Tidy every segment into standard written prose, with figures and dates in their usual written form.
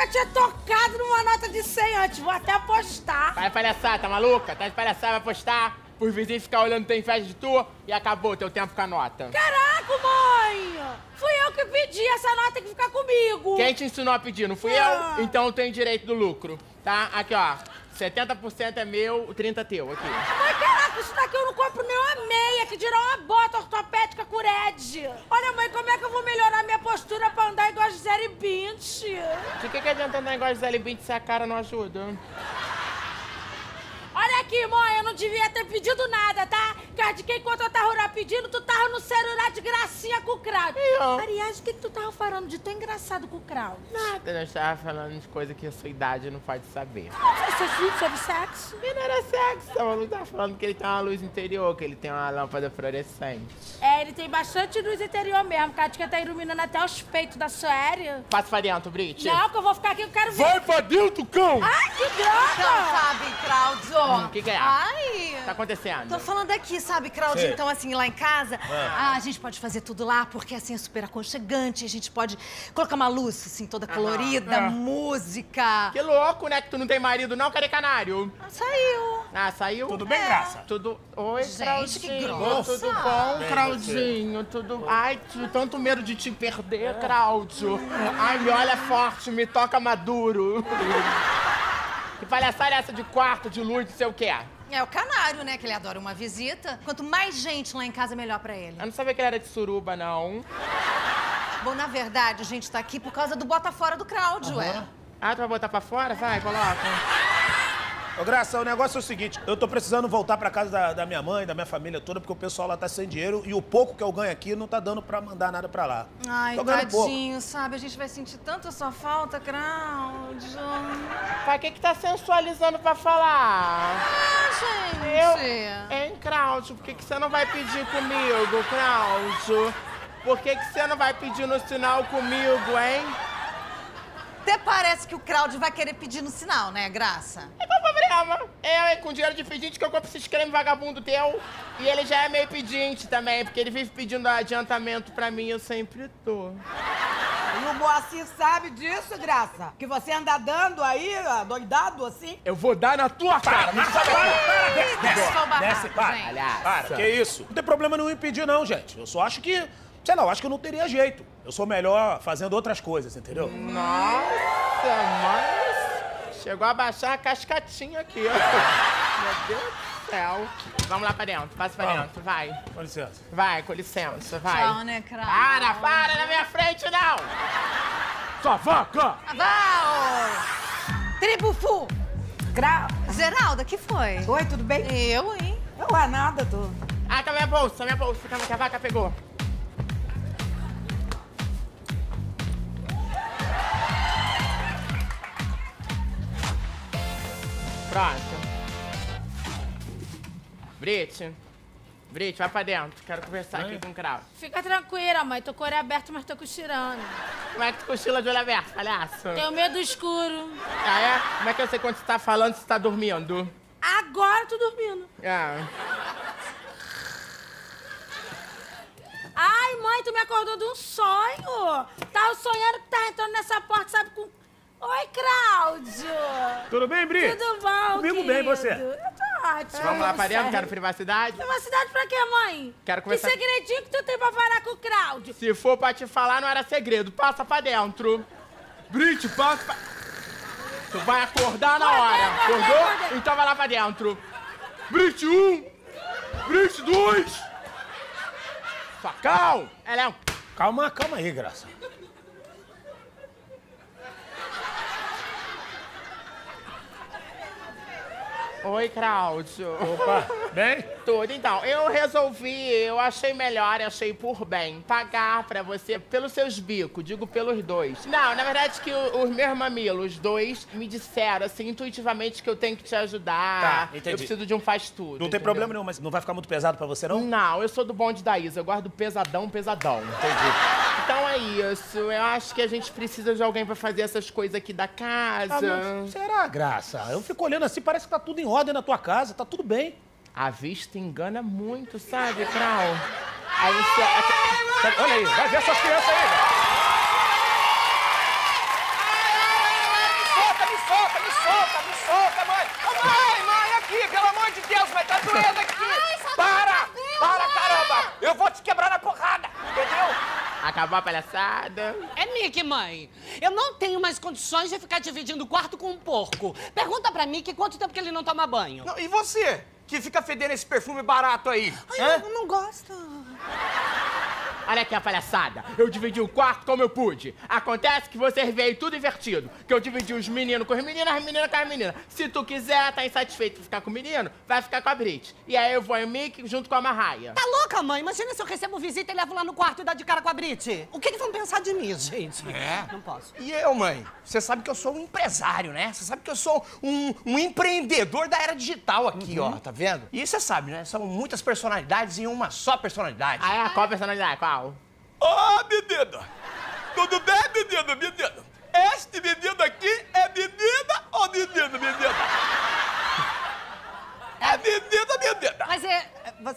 nunca tinha tocado numa nota de 100 antes. Vou até apostar. Vai palhaçar, tá maluca? Tá de palhaçar, vai apostar. Os vizinhos ficar olhando tem inveja de tu e acabou teu tempo com a nota. Caraca, mãe! Fui eu que pedi, essa nota tem que ficar comigo. Quem te ensinou a pedir? Não fui eu? Então eu tenho direito do lucro, tá? Aqui, ó. 70% é meu, 30% é teu, aqui. Mas caraca, isso daqui eu não compro nem uma meia, que dirá uma bota ortopédica com Red. Olha, mãe, como é que eu vou melhorar minha postura pra andar igual a Gisele Bündchen? De que adianta andar igual a Gisele Bündchen se a cara não ajuda? Olha aqui, mãe, eu não devia ter pedido nada, tá? Porque de que enquanto eu tava pedindo, tu tava no celular de gracinha com o Kraut. Aliás, o que tu tava falando de tão engraçado com o Kraut? Nada, nós tava falando de coisa que a sua idade não pode saber. Você viu sobre sexo? E não era sexo, a Malu tava falando que ele tem uma luz interior, que ele tem uma lâmpada fluorescente. É, ele tem bastante luz interior mesmo, cara, de que tá iluminando até os peitos da Suéria. Passa pra dentro, Brit. Não, que eu vou ficar aqui, eu quero ver. Vai pra dentro, cão! Ai, que droga! Então, sabe, Kraut, o que é? Ai! Tá acontecendo? Tô falando aqui, sabe, Kraut? Então, assim, lá em casa, a gente pode fazer tudo lá, porque, assim, é super aconchegante. A gente pode colocar uma luz, assim, toda colorida, música. Que louco, né? Que tu não tem marido, não, cara, é canário. Ah, saiu. Ah, saiu? Tudo bem, Graça? Tudo... Oi, gente, que grossa. Tudo bom, Crautinho? Tudo... Ai, tanto medo de te perder, Kraut. Ai, me olha forte, me toca maduro. Que palhaçada é essa de quarto, de luz, não sei o que é? É o canário, né? Que ele adora uma visita. Quanto mais gente lá em casa, melhor pra ele. Eu não sabia que ele era de suruba, não. Bom, na verdade, a gente tá aqui por causa do bota fora do Kraut, ué. Ah, tu vai botar pra fora? Vai, coloca. Ô, Graça, o negócio é o seguinte. Eu tô precisando voltar pra casa da minha mãe, da minha família toda, porque o pessoal lá tá sem dinheiro e o pouco que eu ganho aqui não tá dando pra mandar nada pra lá. Ai, tadinho, sabe? A gente vai sentir tanto a sua falta, Kraut. Pra que tá sensualizando pra falar? Ah, gente! Hein, Kraut, por que você não vai pedir comigo, Kraut? Por que você não vai pedir no sinal comigo, hein? Até parece que o Kraut vai querer pedir no sinal, né, Graça? É qual o problema? Eu, com dinheiro de pedinte, que eu compro esses cremes vagabundo teu. E ele já é meio pedinte também, porque ele vive pedindo adiantamento pra mim, eu sempre tô. E o Moacir sabe disso, Graça? Que você anda dando aí, doidado, assim? Eu vou dar na tua cara! Desce, para! Que isso? Não tem problema não impedir, não, gente. Eu só acho que... Sei lá, eu acho que eu não teria jeito. Eu sou melhor fazendo outras coisas, entendeu? Nossa, mas... Chegou a baixar a cascatinha aqui, ó. Meu Deus do céu. Vamos lá pra dentro, passa pra dentro, vai. Com licença. Vai, com licença, vai. Tchau, né, Kraut? Para na minha frente, não! Sua vaca! Vau! Tribo Fu! Geralda, que foi? Oi, tudo bem? Eu, hein? Não há nada, tu. Ah, tá minha bolsa, calma que a vaca pegou. Pronto. Brit, vai pra dentro. Quero conversar aqui com o Kraut. Fica tranquila, mãe. Tô com o olho aberto, mas tô cochilando. Como é que tu cochila de olho aberto, palhaço? Tenho medo do escuro. Ah, é? Como é que eu sei quando você tá falando se você tá dormindo? Agora eu tô dormindo. Ai, mãe, tu me acordou de um sonho. Tava sonhando que tava entrando nessa porta, sabe, com... Oi, Kraut! Tudo bem, Bri? Tudo bom, Comigo bem, você? Eu tô ótimo. Vamos lá pra dentro, quero privacidade. Privacidade pra quê, mãe? Quero conversar... Que segredinho que tu tem pra falar com o Kraut? Se for pra te falar, não era segredo. Passa pra dentro. Brit, passa pra... Tu vai acordar na hora. Acordou? Então vai lá pra dentro. Brit 1! Brit 2! Facão! Calma aí, Graça. Oi, Kraut. Opa, bem? Tudo. Então, eu achei melhor, achei por bem, pagar pra você pelos seus bicos, digo pelos dois. Não, na verdade que os meus mamilos, os dois, me disseram, assim, intuitivamente que eu tenho que te ajudar. Tá, entendi. Eu preciso de um faz-tudo. Não tem problema nenhum, mas não vai ficar muito pesado pra você, não? Não, eu sou do bonde da Isa, eu guardo pesadão. Entendi. Então é isso, eu acho que a gente precisa de alguém pra fazer essas coisas aqui da casa. Mas será, Graça? Eu fico olhando assim, parece que tá tudo em ordem na tua casa, tá tudo bem. A vista engana muito, sabe, Kraut? Aí você... Olha aí, vai ver essas crianças aí. me solta, mãe! Oh, mãe, aqui, pelo amor de Deus, mãe, tá doendo aqui! Ai, só para, caramba! Eu vou te quebrar na porrada, entendeu? Acabou a palhaçada. É Mickey, mãe. Eu não tenho mais condições de ficar dividindo o quarto com um porco. Pergunta pra Mickey quanto tempo que ele não toma banho. Não, e você, que fica fedendo esse perfume barato aí? Ai, eu não gosto. Olha aqui a palhaçada. Eu dividi o quarto como eu pude. Acontece que vocês veem tudo invertido. Que eu dividi os meninos com as meninas, as meninas com as meninas. Se tu quiser, tá insatisfeito de ficar com o menino, vai ficar com a Brit. E aí eu vou em Mickey junto com a Mariah. Tá louca, mãe? Imagina se eu recebo visita e levo lá no quarto e dá de cara com a Brit. O que vão pensar de mim, gente? É? Não posso. E eu, mãe? Você sabe que eu sou um empresário, né? Você sabe que eu sou um empreendedor da era digital aqui, ó. Tá vendo? E você sabe, né? São muitas personalidades em uma só personalidade. Ah, é? Qual a personalidade? Qual? Ô, oh, menino! Tudo bem, menino, menino? Este menino aqui é menina ou menino, menina? É menino, menina? Mas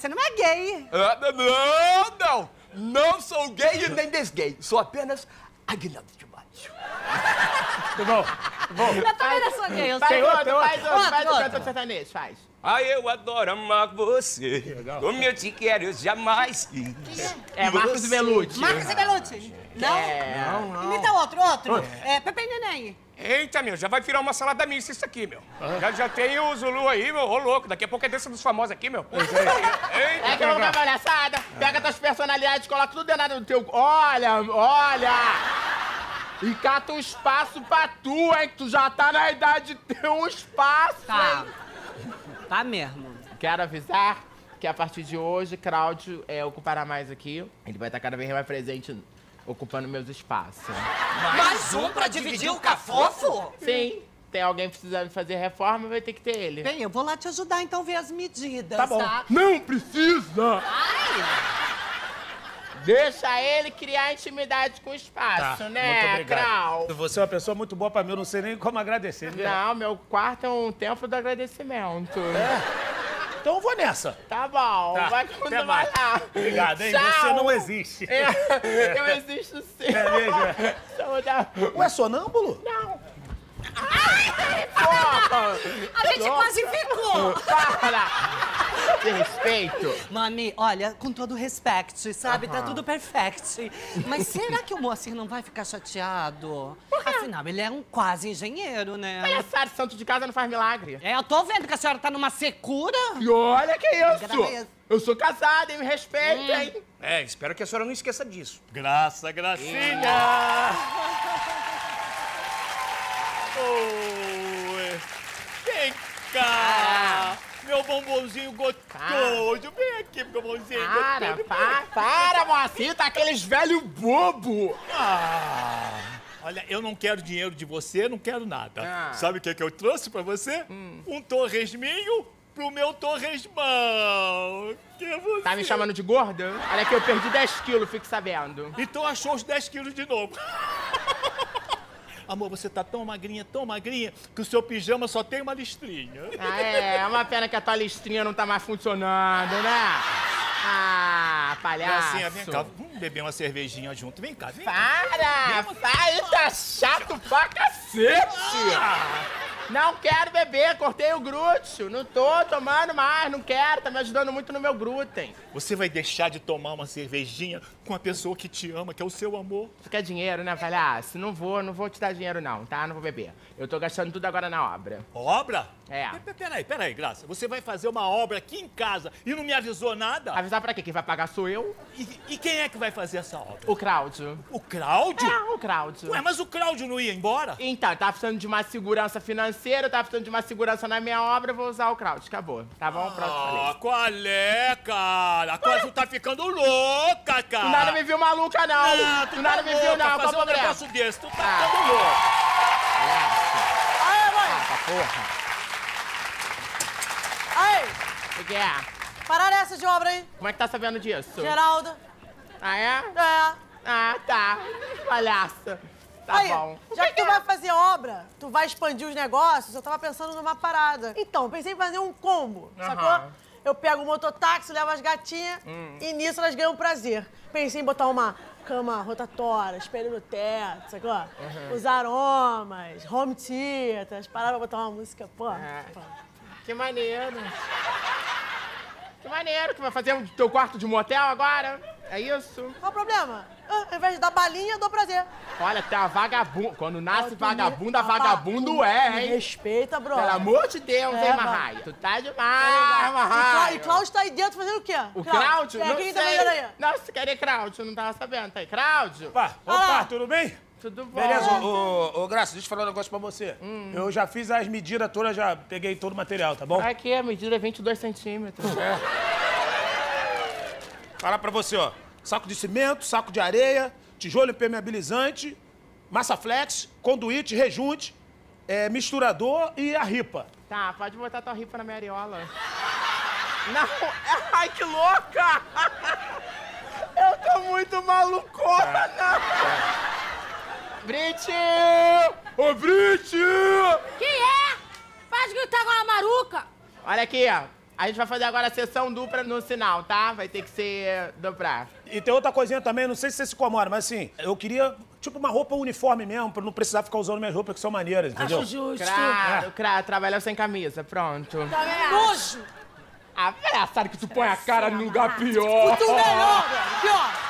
você não é gay. Ah, não! Não sou gay e nem desgay. Sou apenas Aguinaldo de Macho. Tudo bom? Eu também não sou gay, eu sei. Faz outro sertanejo, faz. Ai, eu adoro amar você. Legal. Como eu te quero, eu jamais quis. É Marcos Bellucci. Marcos Bellucci. Não? É. Não. Imita outro. É Pepe Neném. Eita, meu, já vai virar uma salada mista isso aqui, meu. Já tem o Zulu aí, meu, ô louco. Daqui a pouco é desse dos famosos aqui, meu. Eita, é que eu vou dar palhaçada. Pega tuas personalidades, coloca tudo dentro do teu... Olha! E cata um espaço pra tu, hein? Que tu já tá na idade de ter um espaço, tá. Hein? Tá mesmo. Quero avisar que a partir de hoje, Cláudio ocupará mais aqui. Ele vai estar cada vez mais presente, ocupando meus espaços. Mais um pra dividir o cafofo? Sim. Tem alguém precisando fazer reforma, vai ter que ter ele. Bem, eu vou lá te ajudar, então, ver as medidas, tá? Bom. Tá? Não precisa! Ai. Deixa ele criar intimidade com o espaço, tá, né, Cláudio? Você é uma pessoa muito boa pra mim, eu não sei nem como agradecer. Né? Não, meu quarto é um templo do agradecimento. É? Então eu vou nessa. Tá bom, tá. Vai continuar lá. Obrigado, hein? Tchau. Você não existe. É, eu existo sim. É mesmo? Ué, sonâmbulo? Não. Ai, a gente quase ficou. Para. De respeito. Mami, olha, com todo respeito, sabe? Tá tudo perfeito. Mas será que o Moacir não vai ficar chateado? Afinal, ele é um quase engenheiro, né? Olha, sério, santo de casa não faz milagre. É, eu tô vendo que a senhora tá numa secura. E olha que isso. Eu sou casada, hein? Me respeitem. É, espero que a senhora não esqueça disso. Gracinha. Oi. Vem cá. Meu bombonzinho gostoso. Vem aqui, meu bombonzinho gostoso. Para, Moacir, tá aqueles velhos bobo. Olha, eu não quero dinheiro de você, não quero nada. Sabe o que é que eu trouxe pra você? Um torresminho pro meu torresmão. Que é você. Tá me chamando de gorda? Olha que eu perdi 10 quilos, fique sabendo. Então achou os 10 quilos de novo. Amor, você tá tão magrinha, que o seu pijama só tem uma listrinha. É uma pena que a tua listrinha não tá mais funcionando, né? Ah, palhaço. Gracinha, vem cá, vamos beber uma cervejinha junto. Vem cá, vem cá. Para! Isso tá chato pra cacete! Não quero beber, cortei o glúteo. Não tô tomando mais, não quero. Tá me ajudando muito no meu glúten. Você vai deixar de tomar uma cervejinha com a pessoa que te ama, que é o seu amor? Tu quer dinheiro, né, palhaço? Não vou te dar dinheiro, não, tá? Não vou beber. Eu tô gastando tudo agora na obra. Obra? É. Peraí, Graça. Você vai fazer uma obra aqui em casa e não me avisou nada? Avisar pra quê? Quem vai pagar sou eu. E quem é que vai fazer essa obra? O Cláudio. O Cláudio? É, o Cláudio. Ué, mas o Cláudio não ia embora? Então, eu tava precisando de uma segurança financeira, eu tava precisando de uma segurança na minha obra, eu vou usar o Cláudio. Acabou. Tá bom? Próximo. Qual é, cara? A Cláudio tá ficando louca, cara. Tu nada me viu maluca, não. Ah, tu nada me viu, não. Fazer um negócio desse. Tu tá ficando louca. Aê, mãe! Aê! O que é? Parar essa de obra, hein? Como é que tá sabendo disso? Geraldo. Ah, é? É. Ah, tá. Palhaça. Tá aí, bom. Já que tu vai fazer obra, tu vai expandir os negócios, eu tava pensando numa parada. Então, pensei em fazer um combo, sacou? Eu pego o mototáxi, levo as gatinhas e nisso elas ganham prazer. Pensei em botar uma cama rotatória, espelho no teto, sacou? Uhum. Os aromas, home theater, as paradas pra botar uma música, pô. É. Pô. Que maneiro. Que maneiro, que vai fazer o teu quarto de motel agora? É isso? Qual o problema? Ao invés de dar balinha, eu dou prazer. Olha, tá vagabundo. Quando nasce vagabunda, vagabundo é, hein? Respeita, bro. Pelo amor de Deus, hein, Marraia? Tu tá demais, Marraia. E Cláudio tá aí dentro fazendo o quê? O Cláudio? Não sei. Nossa, cadê Cláudio? Não tava sabendo. Tá aí, Cláudio? Opa, tudo bem? Tudo bom. Beleza, ô Graça, deixa eu falar um negócio pra você. Eu já fiz as medidas todas, já peguei todo o material, tá bom? Aqui a medida é 22 centímetros. É. Falar pra você, ó. Saco de cimento, saco de areia, tijolo impermeabilizante, massa flex, conduíte, rejunte, misturador e a ripa. Tá, pode botar tua ripa na minha areola. Não, ai, que louca! Eu tô muito malucona! Brit! Ô, Brit! Que é? Faz gritar agora a maruca! Olha aqui, ó. A gente vai fazer agora a sessão dupla no sinal, tá? Vai ter que ser dobrar. E tem outra coisinha também, não sei se você se incomoda, mas assim, eu queria, tipo, uma roupa uniforme mesmo, pra não precisar ficar usando minhas roupas que são maneiras, entendeu? Acho justo. Claro, claro, trabalhar sem camisa, pronto. Nojo! Ah, é, sabe que tu põe a cara num lugar pior. Muito melhor, velho, pior.